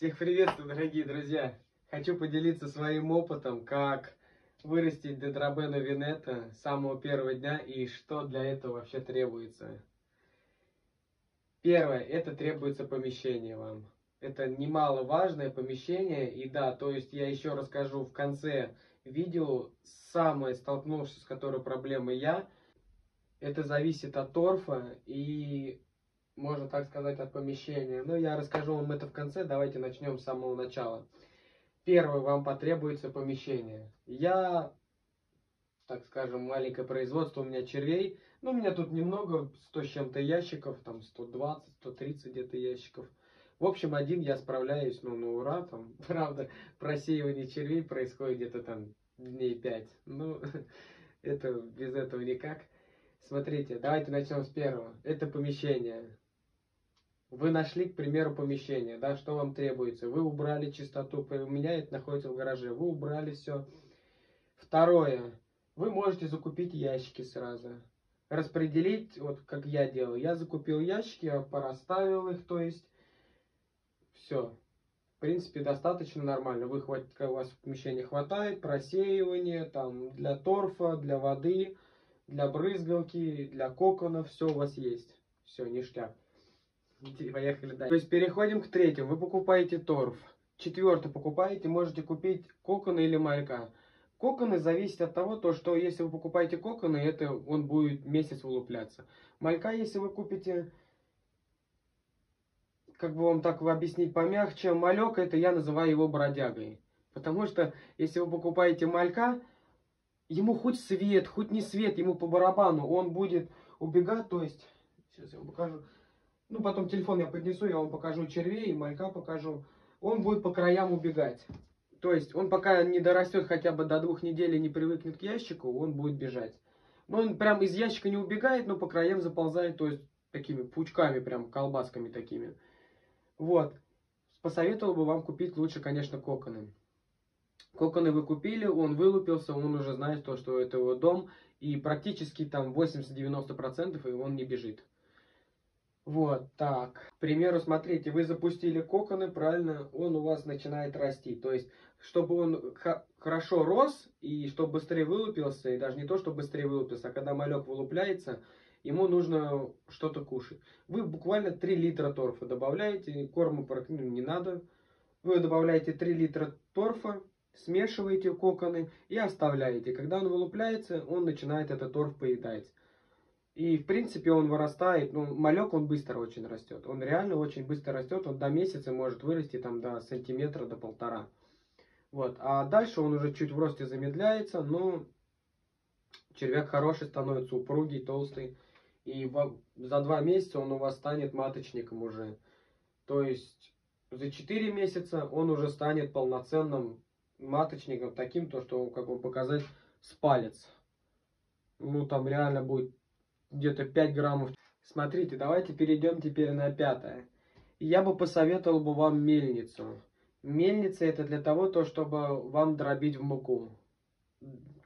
Всех приветствую, дорогие друзья! Хочу поделиться своим опытом, как вырастить дендробену венета с самого первого дня и что для этого вообще требуется. Первое, это требуется помещение вам. Это немаловажное помещение, и да, то есть я еще расскажу в конце видео, самое столкнувшись с которой проблемой я, это зависит от торфа и... можно так сказать, от помещения. Но я расскажу вам это в конце, давайте начнем с самого начала. Первое, вам потребуется помещение. Я, так скажем, маленькое производство, у меня червей. Ну, у меня тут немного, 100 с чем-то ящиков, там 120, 130 где-то ящиков. В общем, один я справляюсь, ну, на ура, там, правда, просеивание червей происходит где-то там дней 5. Ну, это без этого никак. Смотрите, давайте начнем с первого. Это помещение. Вы нашли, к примеру, помещение, да, что вам требуется. Вы убрали чистоту, у меня это находится в гараже, вы убрали все. Второе, вы можете закупить ящики сразу. Распределить, вот как я делал, я закупил ящики, я пораставил их, то есть, все. В принципе, достаточно нормально, вы, у вас в помещении хватает, просеивание, там, для торфа, для воды, для брызгалки, для коконов, все у вас есть. Все, ништяк. Поехали дальше. То есть переходим к третьему. Вы покупаете торф. Четвертый покупаете, можете купить коконы или малька. Коконы зависят от того, то, что если вы покупаете коконы, это он будет месяц вылупляться. Малька, если вы купите, как бы вам так объяснить помягче, малек, это я называю его бродягой. Потому что если вы покупаете малька, ему хоть свет, хоть не свет, ему по барабану, он будет убегать, то есть, сейчас я вам покажу, ну потом телефон я поднесу, я вам покажу червей и малька покажу, он будет по краям убегать, то есть он пока не дорастет хотя бы до 2 недель и не привыкнет к ящику, он будет бежать. Но он прям из ящика не убегает, но по краям заползает, то есть такими пучками, прям колбасками такими. Вот, посоветовал бы вам купить лучше, конечно, коконы. Коконы вы купили, он вылупился, он уже знает то, что это его дом, и практически там 80-90% и он не бежит. Вот так. К примеру, смотрите, вы запустили коконы, правильно, он у вас начинает расти. То есть, чтобы он хорошо рос, и чтобы быстрее вылупился, и даже не то, чтобы быстрее вылупился, а когда малек вылупляется, ему нужно что-то кушать. Вы буквально 3 литра торфа добавляете, корма не надо. Вы добавляете 3 литра торфа, смешиваете коконы и оставляете. Когда он вылупляется, он начинает этот торф поедать. И в принципе он вырастает, ну малек он быстро очень растет. Он реально очень быстро растет, он до месяца может вырасти там до сантиметра, до 1,5. Вот, а дальше он уже чуть в росте замедляется, но червяк хороший становится, упругий, толстый. И за 2 месяца он у вас станет маточником уже. То есть за 4 месяца он уже станет полноценным маточником, таким, то что, как вам показать, с палец. Ну, там реально будет где-то 5 граммов. Смотрите, давайте перейдем теперь на 5-е. Я бы посоветовал бы вам мельницу. Мельница это для того, то, чтобы вам дробить в муку.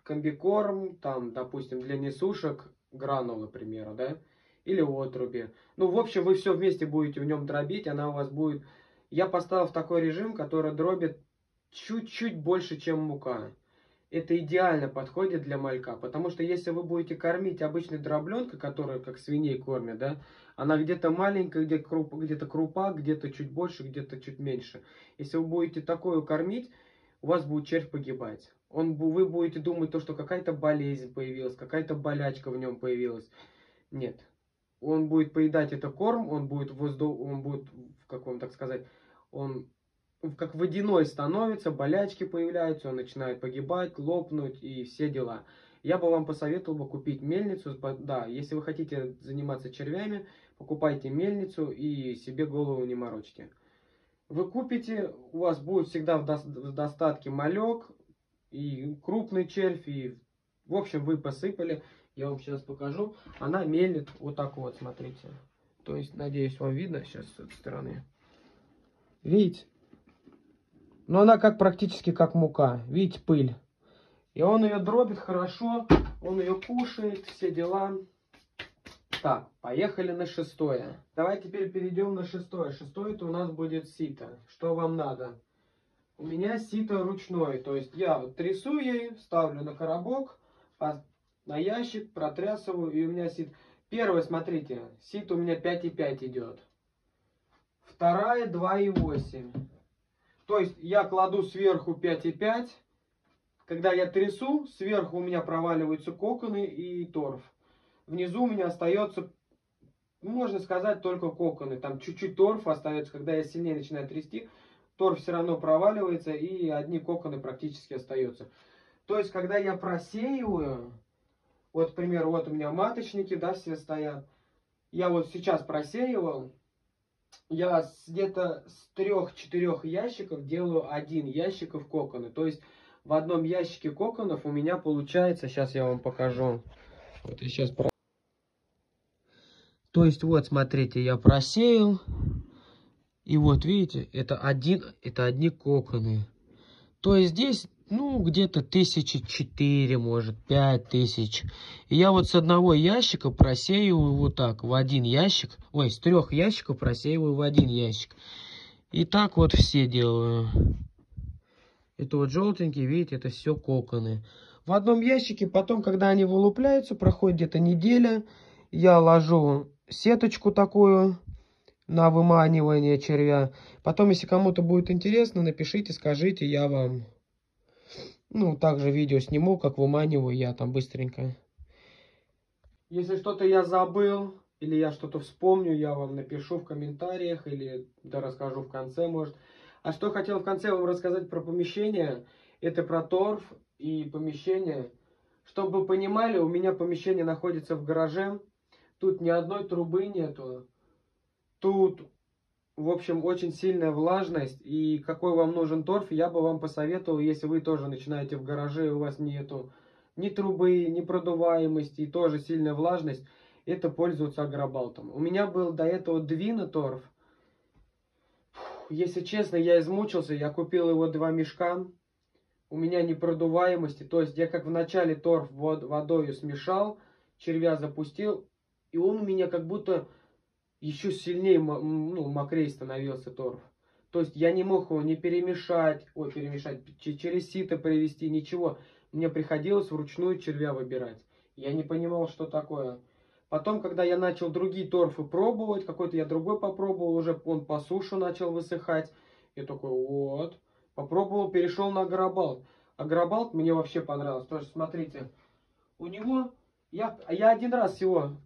Комбикорм, там, допустим, для несушек, гранулы, к примеру, да? Или отруби. Ну, в общем, вы все вместе будете в нем дробить, она у вас будет... Я поставил в такой режим, который дробит чуть-чуть больше, чем мука. Это идеально подходит для малька, потому что если вы будете кормить обычной дробленкой, которая как свиней кормят, да, она где-то маленькая, где-то крупа, где-то чуть больше, где-то чуть меньше. Если вы будете такую кормить, у вас будет червь погибать. Вы будете думать, то, что какая-то болезнь появилась, какая-то болячка в нем появилась. Нет. Он будет поедать это корм, он будет, как вам так сказать, он... как водяной становится, болячки появляются, он начинает погибать, лопнуть и все дела. Я бы вам посоветовал бы купить мельницу. Да, если вы хотите заниматься червями, покупайте мельницу и себе голову не морочьте. Вы купите, у вас будет всегда в достатке малек и крупный червь. И, в общем, вы посыпали. Я вам сейчас покажу. Она мелит вот так вот, смотрите. То есть, надеюсь, вам видно сейчас с этой стороны. Видите? Но она как практически как мука. Видите, пыль. И он ее дробит хорошо, он ее кушает, все дела. Так, поехали на шестое. Давай теперь перейдем на шестое. Шестое это у нас будет сито. Что вам надо? У меня сито ручное. То есть я вот трясу ей, ставлю на коробок, на ящик, протрясываю, и у меня сито. Первое, смотрите, сито у меня 5,5 идет. Вторая 2,8. То есть я кладу сверху 5,5. Когда я трясу, сверху у меня проваливаются коконы и торф. Внизу у меня остается, можно сказать, только коконы. Там чуть-чуть торфа остается. Когда я сильнее начинаю трясти, торф все равно проваливается, и одни коконы практически остаются. То есть, когда я просеиваю, вот, к примеру, вот у меня маточники, да, все стоят. Я вот сейчас просеивал, я где-то с 3-4 ящиков делаю 1 ящик в коконы. То есть, в одном ящике коконов у меня получается, сейчас я вам покажу. Вот я сейчас... То есть, вот, смотрите, я просеял. И вот, видите, это одни коконы. То есть, здесь, ну, где-то 4 тысячи, может, 5 тысяч. И я вот с одного ящика просеиваю вот так, в один ящик. Ой, с 3 ящиков просеиваю в 1 ящик. И так вот все делаю. Это вот желтенький, видите, это все коконы. В одном ящике, потом, когда они вылупляются, проходит где-то неделя, я ложу сеточку такую на выманивание червя. Потом, если кому-то будет интересно, напишите, скажите, я вам, ну, также видео сниму, как выманиваю я там быстренько. Если что-то я забыл, или я что-то вспомню, я вам напишу в комментариях, или да расскажу в конце, может. А что хотел в конце вам рассказать про помещение, это про торф. И помещение. Чтобы вы понимали, у меня помещение находится в гараже. Тут ни одной трубы нету. Тут, в общем, очень сильная влажность. И какой вам нужен торф, я бы вам посоветовал, если вы тоже начинаете в гараже, и у вас нету ни трубы, ни продуваемости, и тоже сильная влажность, это пользоваться агробалтом. У меня был до этого Двина торф. Фух, если честно, я измучился. Я купил его 2 мешка. У меня непродуваемости, то есть я как в начале торф водою смешал, червя запустил, и он у меня как будто еще сильнее, ну, мокрее становился торф. То есть я не мог его не перемешать, через сито привести, ничего. Мне приходилось вручную червя выбирать. Я не понимал, что такое. Потом, когда я начал другие торфы пробовать, какой-то я другой попробовал, уже он по суше начал высыхать. Я такой, вот... Попробовал, перешел на агробалт. Агробалт мне вообще понравился. Тоже смотрите, у него я 1 раз всего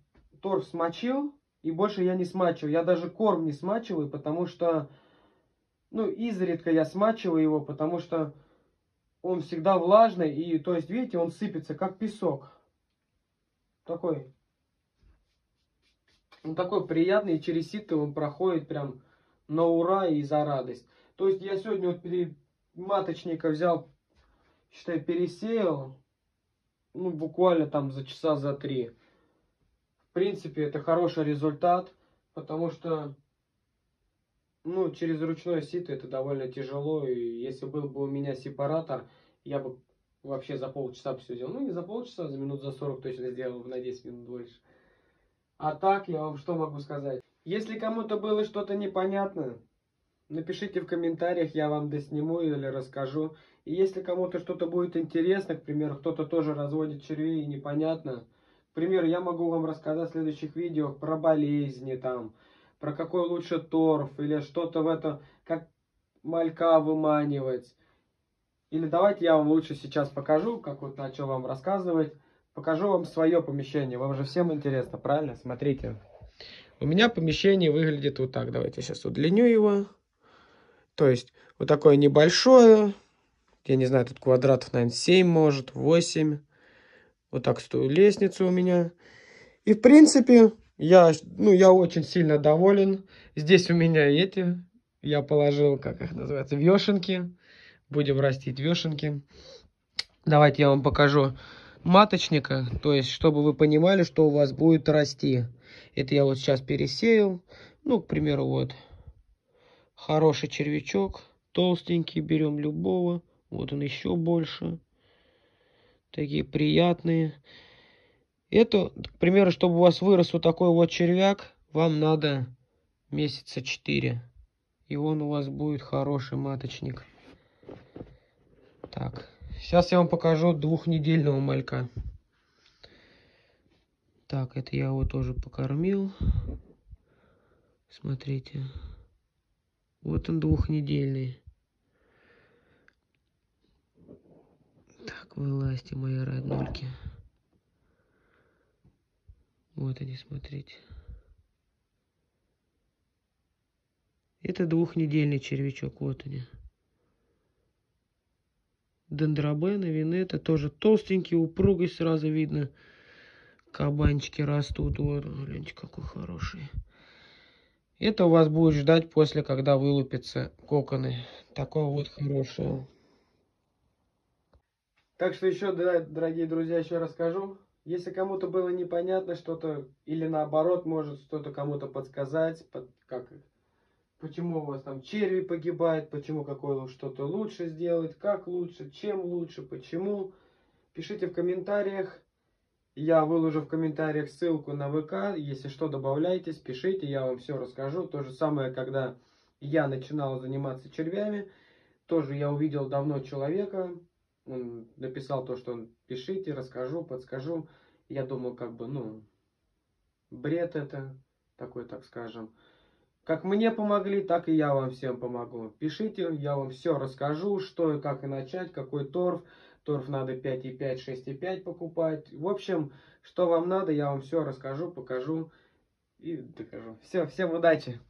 торф смочил, и больше я не смачиваю. Я даже корм не смачиваю, потому что, ну, изредка я смачиваю его, потому что он всегда влажный, и, то есть, видите, он сыпется, как песок. Такой. Он такой приятный, и через сито он проходит прям на ура и за радость. То есть я сегодня вот маточника взял, считай, пересеял, ну, буквально там за часа за 3. В принципе, это хороший результат, потому что, ну, через ручное сито это довольно тяжело. И если был бы у меня сепаратор, я бы вообще за полчаса все сделал. Ну, не за полчаса, а за минут за 40 точно сделал, на 10 минут больше. А так я вам что могу сказать? Если кому-то было что-то непонятно, напишите в комментариях, я вам досниму или расскажу. И если кому-то что-то будет интересно, к примеру, кто-то тоже разводит червей и непонятно. К примеру, я могу вам рассказать в следующих видео про болезни, там, про какой лучше торф, или что-то в этом, как малька выманивать. Или давайте я вам лучше сейчас покажу, как вот начал вам рассказывать. Покажу вам свое помещение, вам же всем интересно, правильно? Смотрите. У меня помещение выглядит вот так, давайте я сейчас удлиню его. То есть, вот такое небольшое, я не знаю, тут квадратов, наверное, 7, может, 8. Вот так стою лестница у меня. И, в принципе, я очень сильно доволен. Здесь у меня я положил, как их называется, вешенки. Будем растить вешенки. Давайте я вам покажу маточника, то есть, чтобы вы понимали, что у вас будет расти. Это я вот сейчас пересеял, ну, к примеру, вот. Хороший червячок, толстенький, берем любого. Вот он еще больше. Такие приятные. Эту, к примеру, чтобы у вас вырос вот такой вот червяк, вам надо месяца 4. И он у вас будет хороший маточник. Так, сейчас я вам покажу двухнедельного малька. Так, это я его тоже покормил. Смотрите. Вот он двухнедельный. Так, вылазьте, мои роднульки. Вот они, смотрите. Это двухнедельный червячок, вот они. Дендробена, винета, тоже толстенький, упругий, сразу видно. Кабанчики растут, вот, гляньте, какой хороший. Это у вас будет ждать после, когда вылупятся коконы. Такого вот хорошего. Так что еще, дорогие друзья, еще расскажу. Если кому-то было непонятно что-то, или наоборот, может что-то кому-то подсказать, как, почему у вас там черви погибают, почему какое что-то лучше сделать, как лучше, чем лучше, почему. Пишите в комментариях. Я выложу в комментариях ссылку на ВК. Если что, добавляйтесь, пишите, я вам все расскажу. То же самое, когда я начинал заниматься червями. Тоже я увидел давно человека. Он написал то, что он пишите, расскажу, подскажу. Я думал, как бы, ну, бред это, такой, так скажем. Как мне помогли, так и я вам всем помогу. Пишите, я вам все расскажу, что и как и начать, какой торф. Торф надо 5,5, 6,5 покупать. В общем, что вам надо, я вам все расскажу, покажу и докажу. Все, всем удачи!